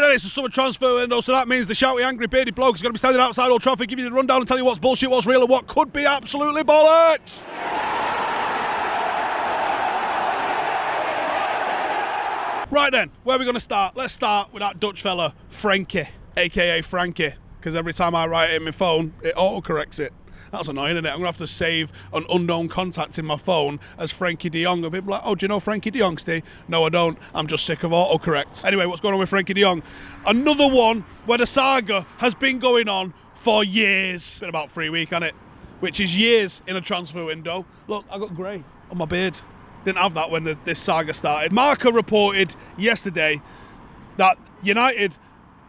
Right, it's a summer transfer window, so that means the shouty, angry, bearded bloke is going to be standing outside Old Trafford, giving you the rundown and tell you what's bullshit, what's real, and what could be absolutely bollocks. Right then, where are we going to start? Let's start with that Dutch fella, Frankie, a.k.a. Frankie, because every time I write it in my phone, it auto-corrects it. That's annoying, isn't it? I'm going to have to save an unknown contact in my phone as Frankie De Jong. And people are like, oh, do you know Frankie De Jong, Steve? No, I don't. I'm just sick of autocorrects. Anyway, what's going on with Frankie De Jong? Another one where the saga has been going on for years. It's been about 3 weeks, hasn't it? Which is years in a transfer window. Look, I got grey on my beard. Didn't have that when this saga started. Marca reported yesterday that United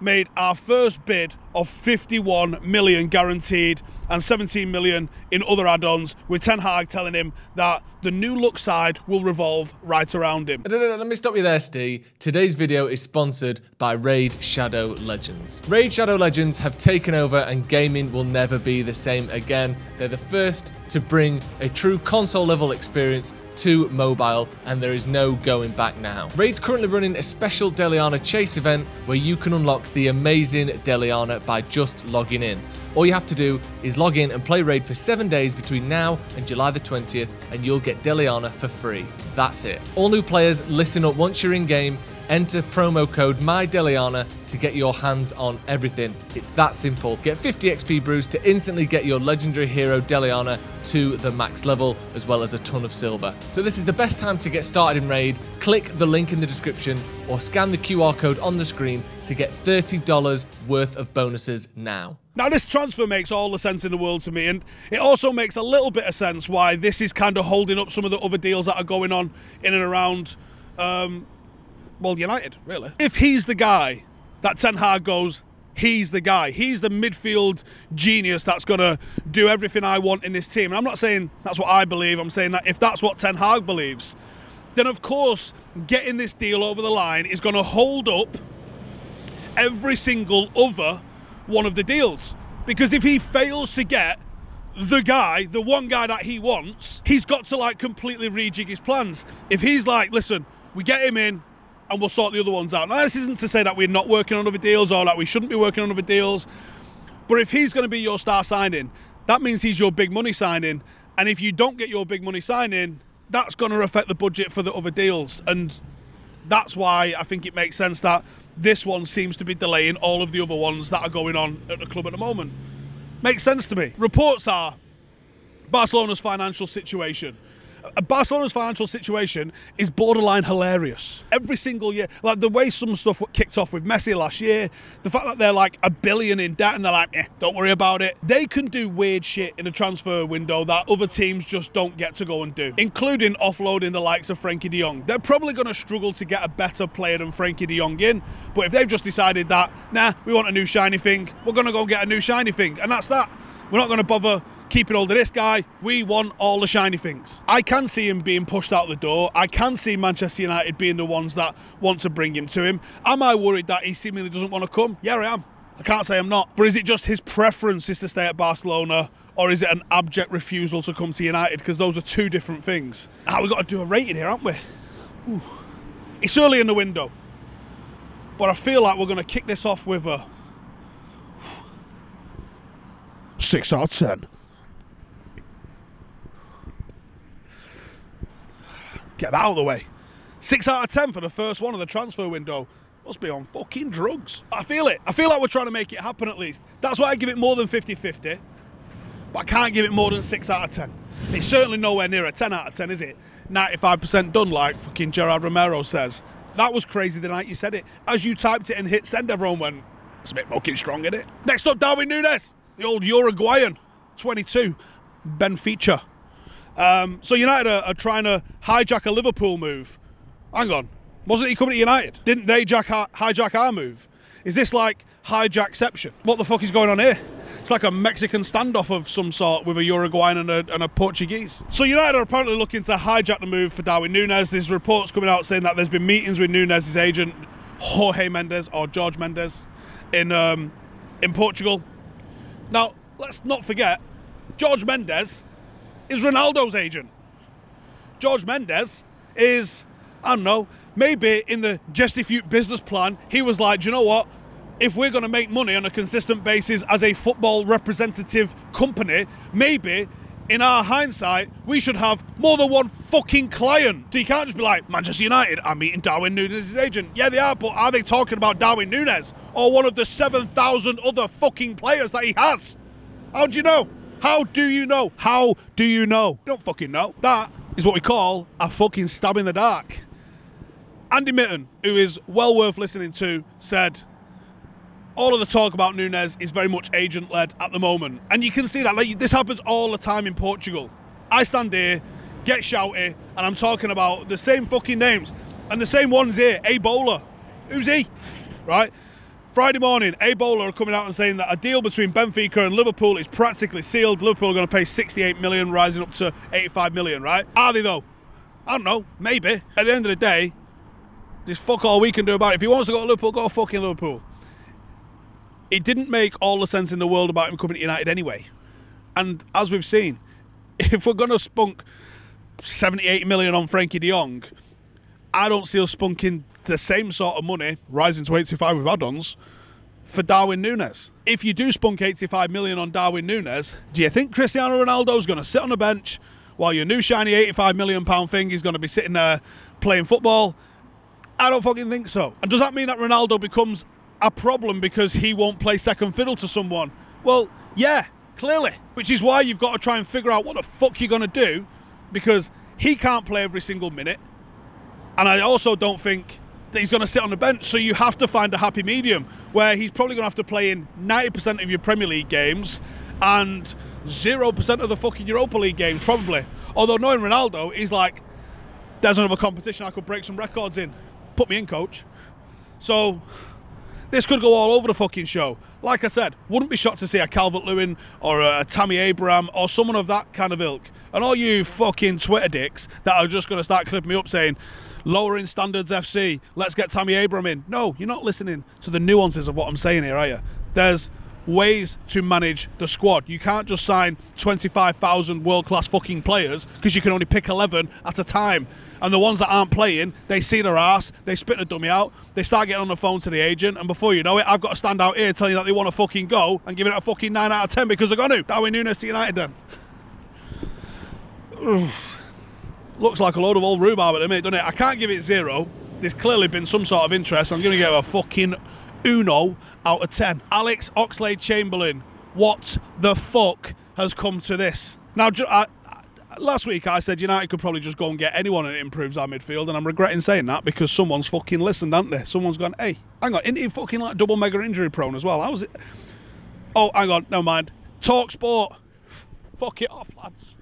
made our first bid of 51 million guaranteed and 17 million in other add-ons, with Ten Hag telling him that the new look side will revolve right around him. Let me stop you there, Steve. Today's video is sponsored by Raid Shadow Legends. Raid Shadow Legends have taken over and gaming will never be the same again. They're the first to bring a true console-level experience to mobile, and there is no going back now. Raid's currently running a special Deliana Chase event where you can unlock the amazing Deliana by just logging in. All you have to do is log in and play Raid for 7 days between now and July the 20th, and you'll get Deliana for free. That's it. All new players, listen up. Once you're in game, enter promo code MyDeliana to get your hands on everything. It's that simple. Get 50 XP brews to instantly get your legendary hero Deliana to the max level, as well as a ton of silver. So this is the best time to get started in Raid. Click the link in the description or scan the QR code on the screen to get $30 worth of bonuses now. Now, this transfer makes all the sense in the world to me, and it also makes a little bit of sense why this is kind of holding up some of the other deals that are going on in and around well, United, really. If he's the guy that Ten Hag goes, he's the guy. He's the midfield genius that's going to do everything I want in this team. And I'm not saying that's what I believe. I'm saying that if that's what Ten Hag believes, then of course getting this deal over the line is going to hold up every single other one of the deals. Because if he fails to get the guy, the one guy that he wants, he's got to like completely rejig his plans. If he's like, listen, we get him in, and we'll sort the other ones out. Now, this isn't to say that we're not working on other deals or that we shouldn't be working on other deals, but if he's going to be your star signing, that means he's your big money signing, and if you don't get your big money signing, that's going to affect the budget for the other deals, and that's why I think it makes sense that this one seems to be delaying all of the other ones that are going on at the club at the moment. Makes sense to me. Reports are Barcelona's financial situation. Barcelona's financial situation is borderline hilarious. Every single year, like the way some stuff kicked off with Messi last year, the fact that they're like $1 billion in debt and they're like, eh, don't worry about it. They can do weird shit in a transfer window that other teams just don't get to go and do, including offloading the likes of Frankie De Jong. They're probably going to struggle to get a better player than Frankie De Jong in, but if they've just decided that, nah, we want a new shiny thing, we're going to go get a new shiny thing, and that's that. We're not going to bother keeping hold of this guy. We want all the shiny things. I can see him being pushed out the door. I can see Manchester United being the ones that want to bring him to him. Am I worried that he seemingly doesn't want to come? Yeah, I am. I can't say I'm not. But is it just his preference is to stay at Barcelona, or is it an abject refusal to come to United? Because those are two different things. Ah, we've got to do a rating here, haven't we? Ooh. It's early in the window, but I feel like we're going to kick this off with a 6 out of 10. Get that out of the way. 6 out of 10 for the first one of the transfer window. Must be on fucking drugs. I feel it. I feel like we're trying to make it happen at least. That's why I give it more than 50-50. But I can't give it more than 6 out of 10. It's certainly nowhere near a 10 out of 10, is it? 95% done, like fucking Gerard Romero says. That was crazy the night you said it. As you typed it and hit send, everyone went, it's a bit fucking strong, isn't it? Next up, Darwin Núñez. The old Uruguayan, 22, Benfica. So United are trying to hijack a Liverpool move. Hang on, wasn't he coming to United? Didn't they hijack our move? Is this like hijackception? What the fuck is going on here? It's like a Mexican standoff of some sort with a Uruguayan and a Portuguese. So United are apparently looking to hijack the move for Darwin Núñez. There's reports coming out saying that there's been meetings with Núñez's agent, Jorge Mendes, or Jorge Mendes, in Portugal. Now, let's not forget, Jorge Mendes is Ronaldo's agent. Jorge Mendes is I don't know, maybe in the Gestifute business plan, he was like, do you know what? If we're going to make money on a consistent basis as a football representative company, maybe in our hindsight, we should have more than one fucking client. So you can't just be like, Manchester United, I'm meeting Darwin Núñez's agent. Yeah, they are, but are they talking about Darwin Núñez or one of the 7,000 other fucking players that he has? How do you know? How do you know? How do you know? You don't fucking know. That is what we call a fucking stab in the dark. Andy Mitten, who is well worth listening to, said, all of the talk about Núñez is very much agent-led at the moment. And you can see that. Like, this happens all the time in Portugal. I stand here, get shouty, and I'm talking about the same fucking names. And the same one's here, A Bola. Who's he? Right? Friday morning, A Bola are coming out and saying that a deal between Benfica and Liverpool is practically sealed. Liverpool are going to pay 68 million, rising up to 85 million, right? Are they, though? I don't know. Maybe. At the end of the day, there's fuck all we can do about it. If he wants to go to Liverpool, go to fucking Liverpool. It didn't make all the sense in the world about him coming to United anyway. And as we've seen, if we're going to spunk 78 million on Frankie De Jong, I don't see us spunking the same sort of money, rising to 85 with add-ons, for Darwin Núñez. If you do spunk 85 million on Darwin Núñez, do you think Cristiano Ronaldo's going to sit on the bench while your new shiny 85 million pound thing is going to be sitting there playing football? I don't fucking think so. And does that mean that Ronaldo becomes a problem because he won't play second fiddle to someone? Well, yeah, clearly. Which is why you've got to try and figure out what the fuck you're going to do, because he can't play every single minute. And I also don't think that he's going to sit on the bench, so you have to find a happy medium where he's probably going to have to play in 90% of your Premier League games and 0% of the fucking Europa League games, probably. Although knowing Ronaldo, he's like, there's another competition I could break some records in. Put me in, coach. So this could go all over the fucking show. Like I said, wouldn't be shocked to see a Calvert-Lewin or a Tammy Abraham or someone of that kind of ilk. And all you fucking Twitter dicks that are just going to start clipping me up saying, lowering standards FC, let's get Tammy Abraham in. No, you're not listening to the nuances of what I'm saying here, are you? There's ways to manage the squad. You can't just sign 25,000 world-class fucking players because you can only pick 11 at a time. And the ones that aren't playing, they see their ass, they spit the dummy out, they start getting on the phone to the agent, and before you know it, I've got to stand out here telling you that they want to fucking go and giving it a fucking 9 out of 10 because they're going to. Darwin Núñez to United then. Oof. Looks like a load of old rhubarb at the minute, doesn't it? I can't give it 0. There's clearly been some sort of interest. I'm going to give it a fucking Uno out of 10. Alex Oxlade-Chamberlain, what the fuck has come to this? Now, last week I said United could probably just go and get anyone and it improves our midfield, and I'm regretting saying that because someone's fucking listened, aren't they? Someone's gone, hey, hang on, isn't he fucking like double mega injury prone as well? How was it? Oh, hang on, never mind. Talk Sport. Fuck it off, lads.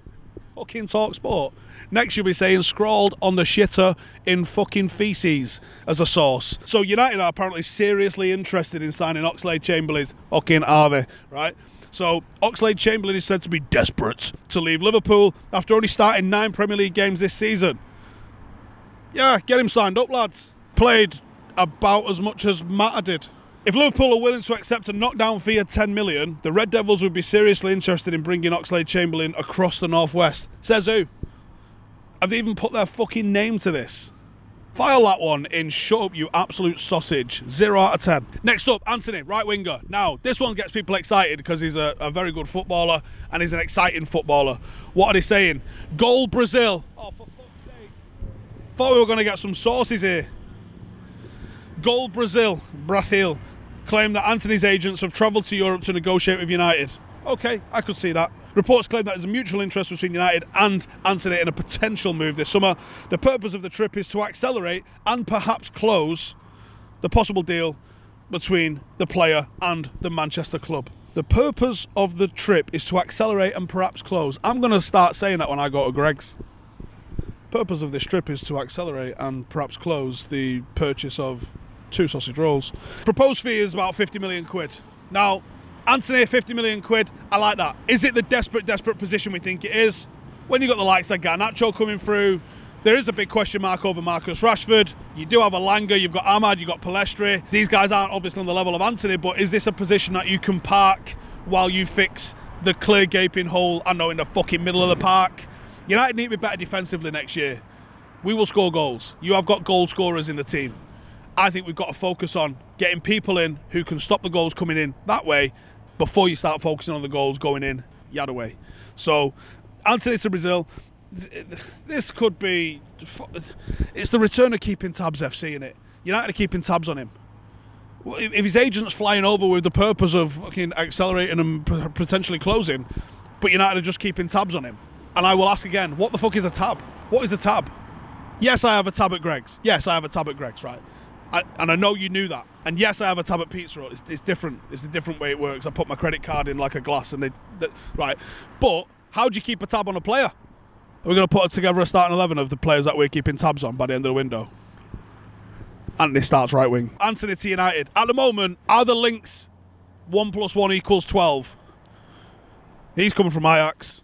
Fucking Talk Sport. Next you'll be saying scrawled on the shitter in fucking feces as a source. So United are apparently seriously interested in signing Oxlade-Chamberlain. Fucking are they, right? So Oxlade-Chamberlain is said to be desperate to leave Liverpool after only starting 9 Premier League games this season. Yeah, get him signed up, lads. Played about as much as Mata did. If Liverpool are willing to accept a knockdown fee of 10 million, the Red Devils would be seriously interested in bringing Oxlade-Chamberlain across the northwest. Says who? Have they even put their fucking name to this? File that one in shut up, you absolute sausage. 0 out of 10. Next up, Antony, right winger. Now, this one gets people excited because he's a very good footballer and he's an exciting footballer. What are they saying? Goal Brazil. Oh, for fuck's sake. Thought we were going to get some sources here. Goal Brazil. Brasil. Claim that Antony's agents have travelled to Europe to negotiate with United. Okay, I could see that. Reports claim that there's a mutual interest between United and Antony in a potential move this summer. The purpose of the trip is to accelerate and perhaps close the possible deal between the player and the Manchester club. The purpose of the trip is to accelerate and perhaps close. I'm going to start saying that when I go to Greg's. Purpose of this trip is to accelerate and perhaps close the purchase of 2 sausage rolls. Proposed fee is about 50 million quid. Now, Antony, 50 million quid, I like that. Is it the desperate position we think it is? When you've got the likes of Garnacho coming through, there is a big question mark over Marcus Rashford. You do have Alanga, you've got Ahmad, you've got Pelestri. These guys aren't obviously on the level of Antony, but is this a position that you can park while you fix the clear gaping hole, I know, in the fucking middle of the park? United need to be better defensively next year. we will score goals. You have got goal scorers in the team. I think we've got to focus on getting people in who can stop the goals coming in that way before you start focusing on the goals going in the other way. So, Antony to Brazil, this could be... It's the return of keeping tabs FC, isn't it? United are keeping tabs on him. If his agent's flying over with the purpose of fucking accelerating and potentially closing, but United are just keeping tabs on him. And I will ask again, what the fuck is a tab? What is a tab? Yes, I have a tab at Greg's. Yes, I have a tab at Greg's, right? And I know you knew that. And yes, I have a tab at Pizza Hut. It's different. It's a different way it works. I put my credit card in like a glass and they right. But how do you keep a tab on a player? Are we going to put together a starting 11 of the players that we're keeping tabs on by the end of the window? Antony starts right wing. Antony to United. At the moment, are the links 1 + 1 = 12? He's coming from Ajax.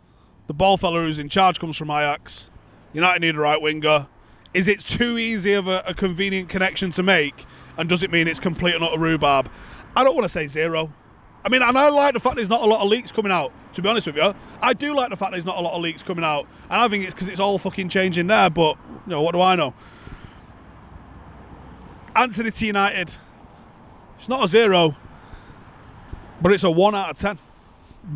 The ball fella who's in charge comes from Ajax. United need a right winger. Is it too easy of a convenient connection to make? And does it mean it's complete and utter rhubarb? I don't want to say zero. I mean, and I like the fact there's not a lot of leaks coming out, to be honest with you. I do like the fact there's not a lot of leaks coming out. And I think it's because it's all fucking changing there, but, you know, what do I know? Antony to United. It's not a zero, but it's a 1 out of 10.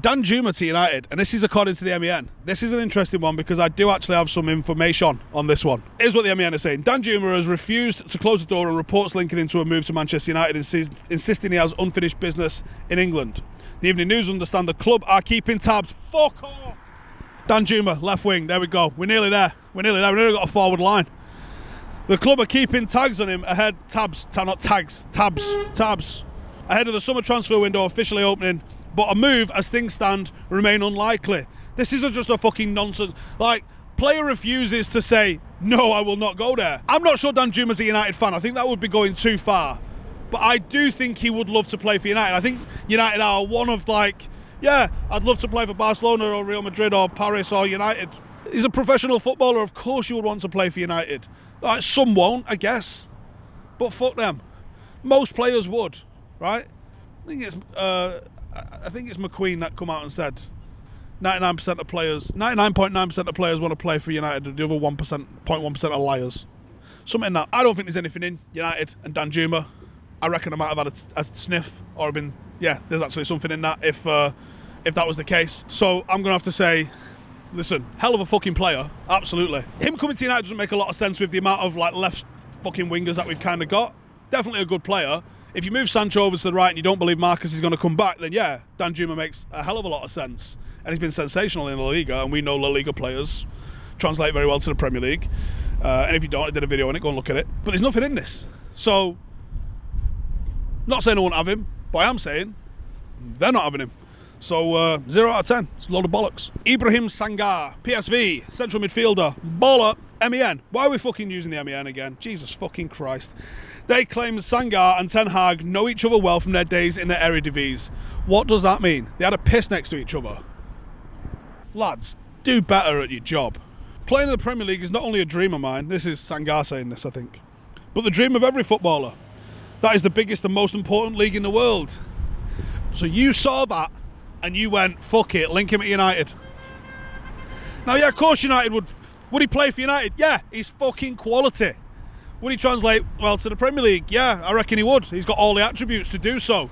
Dan Juma to United, and this is according to the MEN. This is an interesting one because I do actually have some information on this one. Here's what the MEN is saying. Dan Juma has refused to close the door and reports linking into a move to Manchester United, insisting he has unfinished business in England. The Evening News understand the club are keeping tabs. Fuck off! Dan Juma, left wing, there we go. We're nearly there. We're nearly there. We've nearly got a forward line. The club are keeping tags on him ahead. Tabs. Ahead of the summer transfer window officially opening. But a move, as things stand, remain unlikely. This is just a fucking nonsense. Like, player refuses to say, no, I will not go there. I'm not sure Dan Juma's a United fan. I think that would be going too far. But I do think he would love to play for United. I think United are one of, like, yeah, I'd love to play for Barcelona or Real Madrid or Paris or United. He's a professional footballer. Of course you would want to play for United. Like, some won't, I guess. But fuck them. Most players would, right? I think it's McQueen that come out and said 99% of players, 99.9% of players want to play for United, the other 0.1% are liars. Something that I don't think there's anything in United and Dan Juma. I reckon I might have had a sniff or have been, yeah, there's actually something in that if that was the case. So I'm going to have to say, listen, hell of a fucking player, absolutely. Him coming to United doesn't make a lot of sense with the amount of like left fucking wingers that we've kind of got. Definitely a good player. If you move Sancho over to the right and you don't believe Marcus is going to come back, then yeah, Dan Juma makes a hell of a lot of sense. And he's been sensational in La Liga, and we know La Liga players translate very well to the Premier League. And if you don't, I did a video on it, go and look at it. But there's nothing in this. So, not saying I won't have him, but I am saying they're not having him. So, 0 out of 10. It's a load of bollocks. Ibrahim Sangare, PSV, central midfielder, baller, MEN. Why are we fucking using the MEN again? Jesus fucking Christ. They claim Sangare and Ten Hag know each other well from their days in the Eredivisie. What does that mean? They had a piss next to each other. Lads, do better at your job. Playing in the Premier League is not only a dream of mine, this is Sangare saying this, I think, but the dream of every footballer. That is the biggest and most important league in the world. So you saw that and you went, fuck it, link him at United. Now, yeah, of course United would he play for United? Yeah, he's fucking quality. Would he translate well to the Premier League? Yeah, I reckon he would. He's got all the attributes to do so.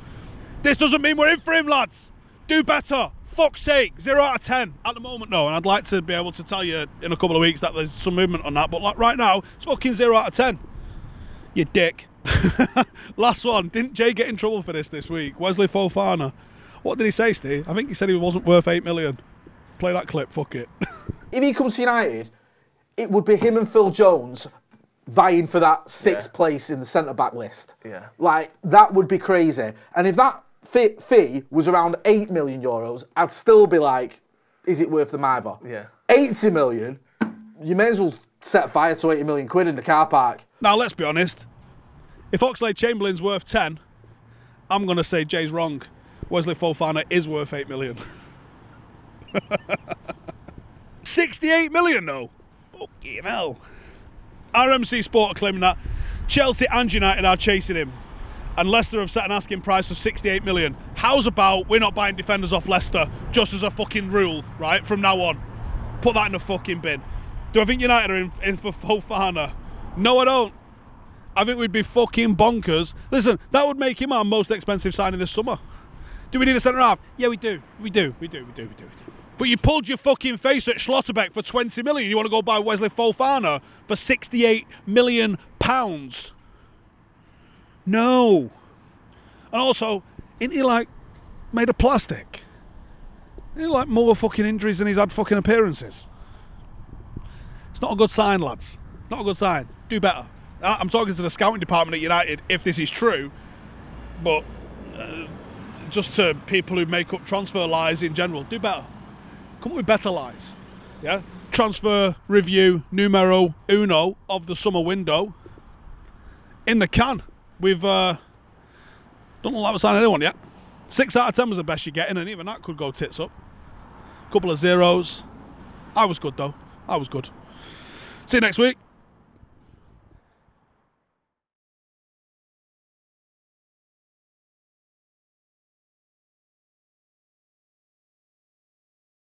This doesn't mean we're in for him, lads. Do better. Fuck's sake. 0 out of 10. At the moment, no. And I'd like to be able to tell you in a couple of weeks that there's some movement on that. But like right now, it's fucking 0 out of 10. You dick. Last one. Didn't Jay get in trouble for this week? Wesley Fofana. What did he say, Steve? I think he said he wasn't worth 8 million. Play that clip. Fuck it. If he comes to United, it would be him and Phil Jones vying for that sixth place in the centre-back list. Yeah. Like, that would be crazy. And if that fee was around €8 million, I'd still be like, is it worth the miver? Yeah. 80 million, you may as well set fire to 80 million quid in the car park. Now, let's be honest. If Oxlade-Chamberlain's worth 10, I'm going to say Jay's wrong. Wesley Fofana is worth 8 million. 68 million, though. Fucking hell. RMC Sport are claiming that Chelsea and United are chasing him and Leicester have set an asking price of 68 million. How's about we're not buying defenders off Leicester just as a fucking rule, right, from now on? Put that in the fucking bin. Do I think United are in for Fofana? No, I don't. I think we'd be fucking bonkers. Listen, that would make him our most expensive signing this summer. Do we need a centre-half? Yeah, we do. We do. But you pulled your fucking face at Schlotterbeck for 20 million. You want to go buy Wesley Fofana for 68 million pounds? No. And also, isn't he like made of plastic? Isn't he like more fucking injuries than he's had fucking appearances? It's not a good sign, lads. Not a good sign. Do better. I'm talking to the scouting department at United if this is true, but... just to people who make up transfer lies in general, do better. Come up with better lies. Yeah? Transfer review numero uno of the summer window. In the can. We've don't know that we've signed anyone yet. 6 out of 10 was the best you're getting, and even that could go tits up. Couple of zeros. I was good though. I was good. See you next week.